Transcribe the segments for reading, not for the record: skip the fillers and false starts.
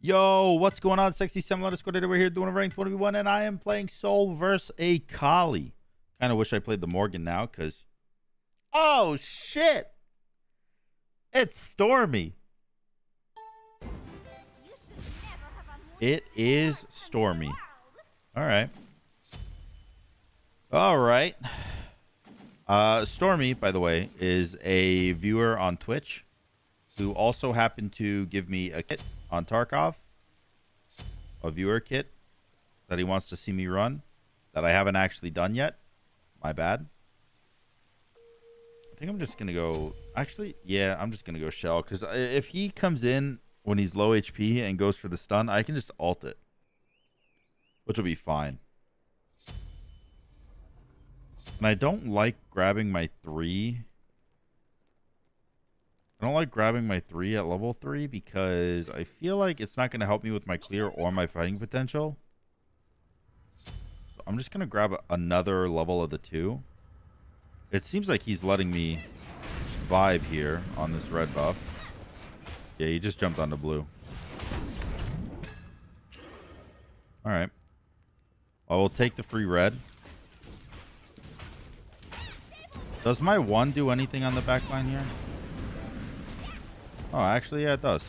Yo, what's going on? 67 let us go today. We're here doing a ranked 1v1, and I am playing Sol versus Akali. Kind of wish I played the Morgan now, because... oh, shit! It's Stormy. It is Stormy. Alright. Alright. Stormy, by the way, is a viewer on Twitch who also happened to give me a kit on Tarkov, a viewer kit that he wants to see me run that I haven't actually done yet. My bad. I think I'm just going to go... actually, yeah, I'm just going to go shell, because if he comes in when he's low HP and goes for the stun, I can just ult it, which will be fine. And I don't like grabbing my 3. I don't like grabbing my 3 at level 3 because I feel like it's not going to help me with my clear or my fighting potential. So I'm just going to grab another level of the 2. It seems like he's letting me vibe here on this red buff. Yeah, he just jumped onto blue. Alright. I will take the free red. Does my 1 do anything on the back line here? Oh, actually, yeah, it does.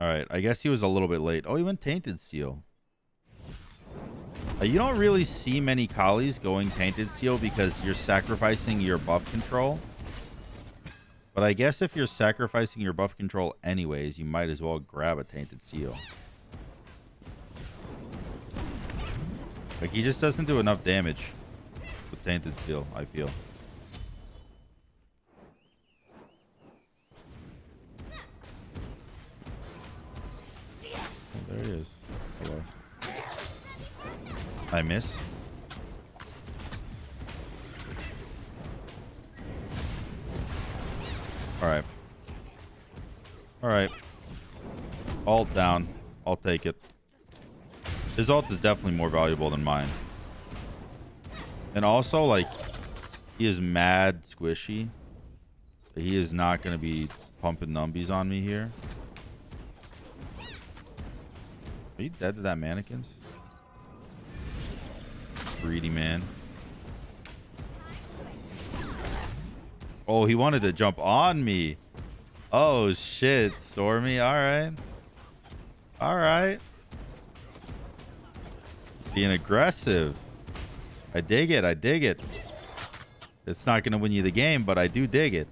Alright, I guess he was a little bit late. Oh, he went Tainted Steel. You don't really see many Collies going Tainted Steel because you're sacrificing your buff control. But I guess if you're sacrificing your buff control anyways, you might as well grab a Tainted Steel. Like, he just doesn't do enough damage with Tainted Steel, I feel. Oh, there he is. Hello. I miss. Alright. Alright. Ult down. I'll take it. His ult is definitely more valuable than mine. And also, like, he is mad squishy. He is not going to be pumping numbies on me here. Are you dead to that mannequins? Greedy man. Oh, he wanted to jump on me. Oh, shit, Stormy. All right. All right. Being aggressive. I dig it. I dig it. It's not going to win you the game, but I do dig it.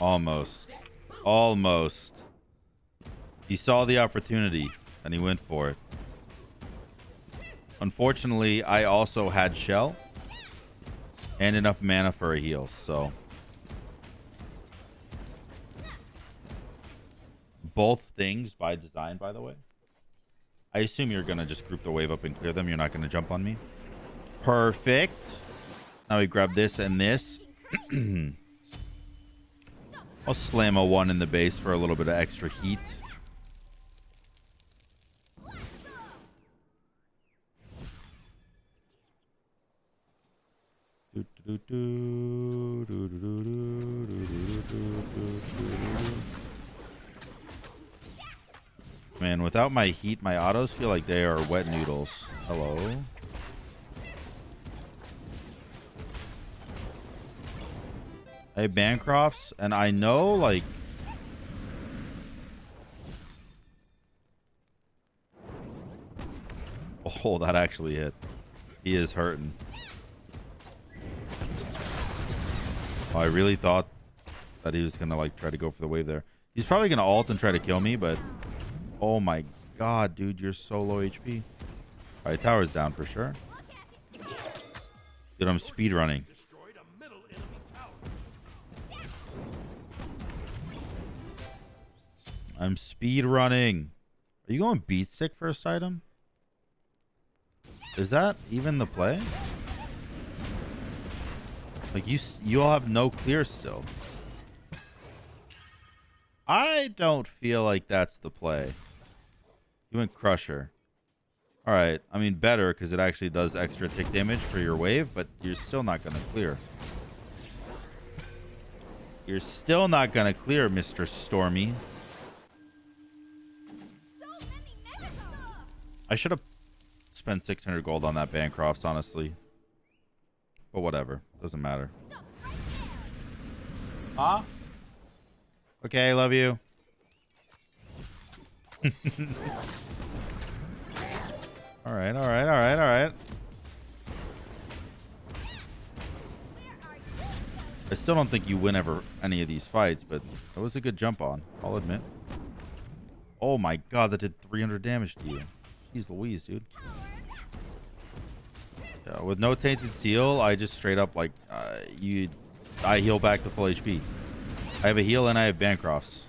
Almost. Almost. He saw the opportunity and he went for it. Unfortunately, I also had shell. And enough mana for a heal, so. Both things by design, by the way. I assume you're going to just group the wave up and clear them. You're not going to jump on me. Perfect. Now we grab this and this. I'll slam a 1 in the base for a little bit of extra heat. Man, without my heat, my autos feel like they are wet noodles. Hello. Hey, Bancrofts, and I know, like... oh, that actually hit. He is hurting. Oh, I really thought that he was going to, like, try to go for the wave there. He's probably going to ult and try to kill me, but... oh, my God, dude. You're so low HP. All right, tower's down for sure. Dude, I'm speedrunning. I'm speedrunning. Are you going beat stick first item? Is that even the play? Like, you all have no clear still. I don't feel like that's the play. You went crusher. All right. I mean, better because it actually does extra tick damage for your wave, but you're still not going to clear. You're still not going to clear, Mr. Stormy. I should have spent 600 gold on that Bancroft, honestly. But whatever. Doesn't matter. Huh? Okay, love you. Alright, alright, alright, alright. I still don't think you win ever any of these fights, but that was a good jump on, I'll admit. Oh my god, that did 300 damage to you. Jeez Louise, dude. Yeah, with no Tainted Steel, I just straight up, like, I heal back to full HP. I have a heal and I have Bancrofts.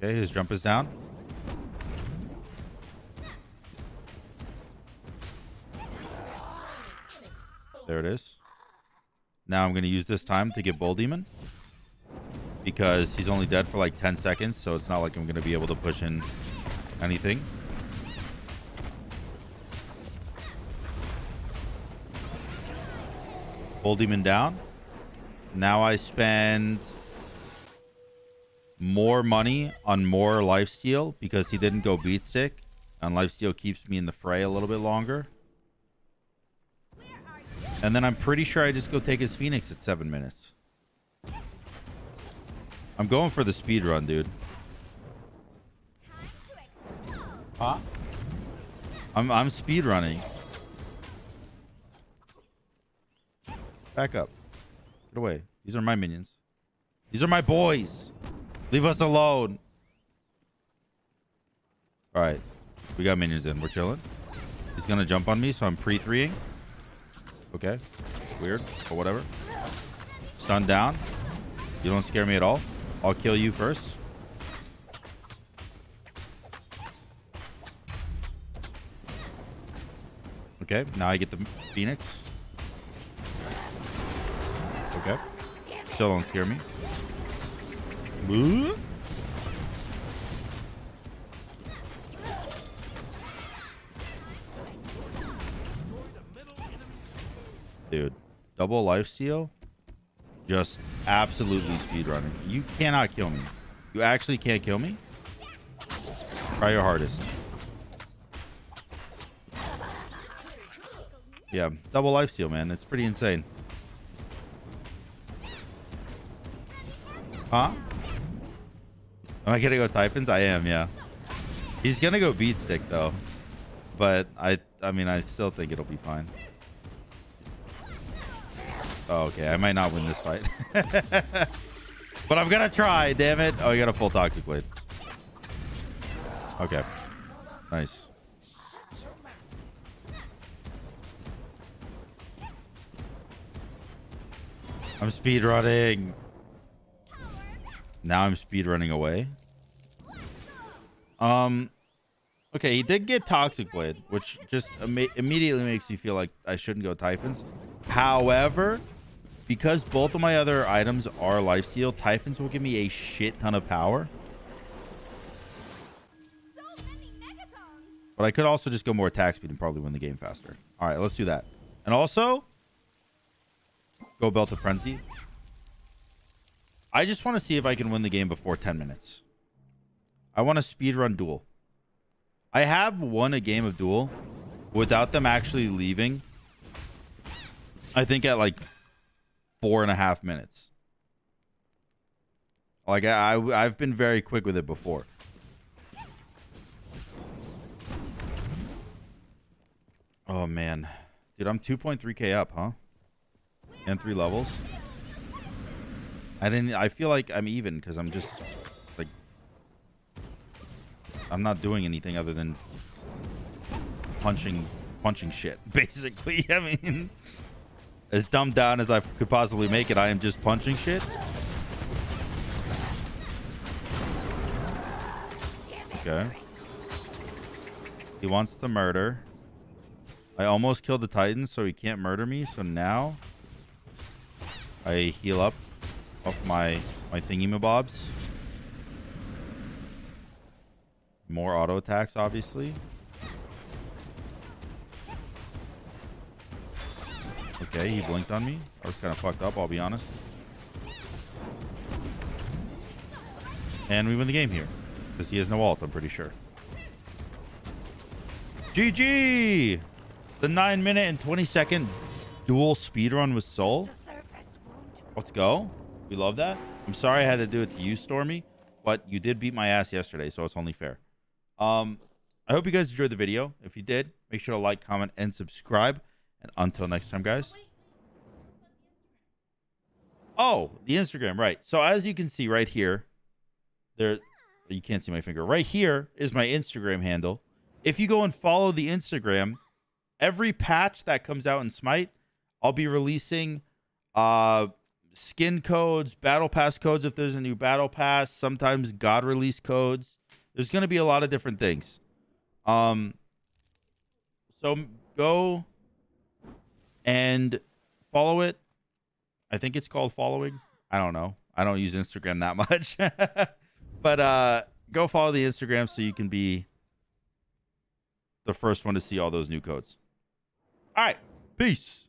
Okay, his jump is down. There it is. Now I'm going to use this time to get Bull Demon, because he's only dead for like 10 seconds, so it's not like I'm going to be able to push in anything. Bull Demon down. Now I spend more money on more lifesteal because he didn't go beat stick, and lifesteal keeps me in the fray a little bit longer. And then I'm pretty sure I just go take his Phoenix at 7 minutes. I'm going for the speed run, dude. Huh? I'm speed running. Back up. Get away. These are my minions. These are my boys. Leave us alone. All right. We got minions in. We're chilling. He's going to jump on me, so I'm pre-3ing. Okay. It's weird, but whatever. Stun down. You don't scare me at all. I'll kill you first. Okay. Now I get the Phoenix. Okay. Still don't scare me. Dude, double lifesteal, just absolutely speedrunning. You cannot kill me. You actually can't kill me? Try your hardest. Yeah, double lifesteal, man. It's pretty insane. Huh? Am I gonna go Typhons? I am, yeah. He's gonna go beat stick though, but I mean, I still think it'll be fine. Oh, okay, I might not win this fight, but I'm gonna try. Damn it! Oh, I got a full Toxic Blade. Okay, nice. I'm speed running. Now I'm speed running away. Okay, he did get Toxic Blade, which just immediately makes me feel like I shouldn't go Typhons. However, because both of my other items are lifesteal, Typhons will give me a shit ton of power. But I could also just go more attack speed and probably win the game faster. All right, let's do that. And also, go Belt of Frenzy. I just want to see if I can win the game before 10 minutes. I want to speedrun duel. I have won a game of duel without them actually leaving, I think at like 4.5 minutes. Like I've been very quick with it before. Oh man. Dude, I'm 2.3K up, huh? And 3 levels. I feel like I'm even because I'm just like, I'm not doing anything other than punching shit. Basically, I mean, as dumbed down as I could possibly make it, I am just punching shit. Okay. He wants to murder. I almost killed the Titan, so he can't murder me. So now I heal up. Off my thingy mabobs. more auto attacks, obviously. Okay, he blinked on me. I was kind of fucked up, I'll be honest. And we win the game here. Because he has no ult, I'm pretty sure. GG! The 9-minute and 20-second dual speedrun with Sol. Let's go. We love that. I'm sorry I had to do it to you, Stormy, but you did beat my ass yesterday, so it's only fair. I hope you guys enjoyed the video. If you did, make sure to like, comment, and subscribe. And until next time, guys. Oh, the Instagram, right. So as you can see right here, there, you can't see my finger. Right here is my Instagram handle. If you go and follow the Instagram, every patch that comes out in Smite, I'll be releasing skin codes, battle pass codes if there's a new battle pass, sometimes God release codes. There's going to be a lot of different things. So go and follow it. I think it's called following. I don't know. I don't use Instagram that much. But go follow the Instagram so you can be the first one to see all those new codes. All right. Peace.